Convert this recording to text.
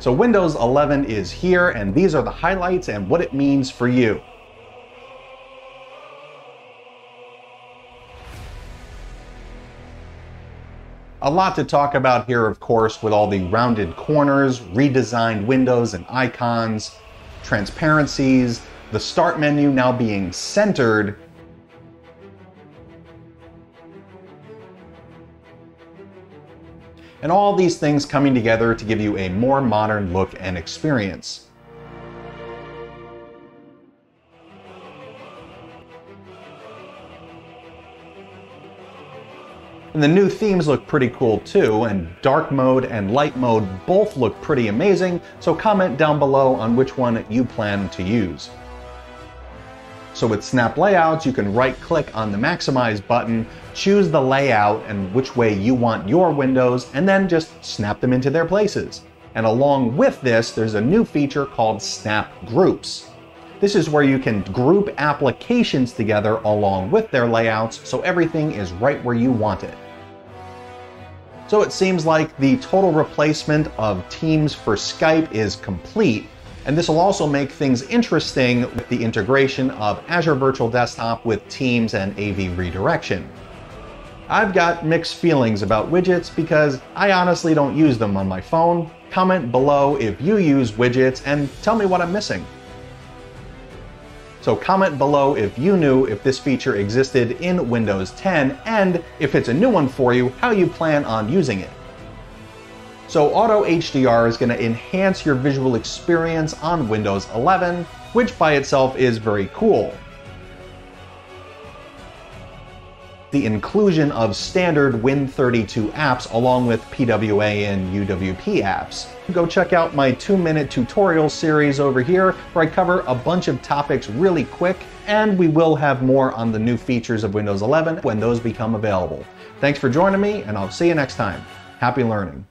So Windows 11 is here, and these are the highlights and what it means for you. A lot to talk about here, of course, with all the rounded corners, redesigned windows and icons, transparencies, the start menu now being centered, and all these things coming together to give you a more modern look and experience. And the new themes look pretty cool too, and dark mode and light mode both look pretty amazing, so comment down below on which one you plan to use. So with Snap Layouts, you can right-click on the Maximize button, choose the layout and which way you want your windows, and then just snap them into their places. And along with this, there's a new feature called Snap Groups. This is where you can group applications together along with their layouts, so everything is right where you want it. So it seems like the total replacement of Teams for Skype is complete, and this will also make things interesting with the integration of Azure Virtual Desktop with Teams and AV Redirection. I've got mixed feelings about widgets because I honestly don't use them on my phone. Comment below if you use widgets and tell me what I'm missing. So comment below if you knew if this feature existed in Windows 10, and if it's a new one for you, how you plan on using it. So Auto HDR is going to enhance your visual experience on Windows 11, which by itself is very cool. The inclusion of standard Win32 apps along with PWA and UWP apps. Go check out my 2-minute tutorial series over here where I cover a bunch of topics really quick, and we will have more on the new features of Windows 11 when those become available. Thanks for joining me, and I'll see you next time. Happy learning.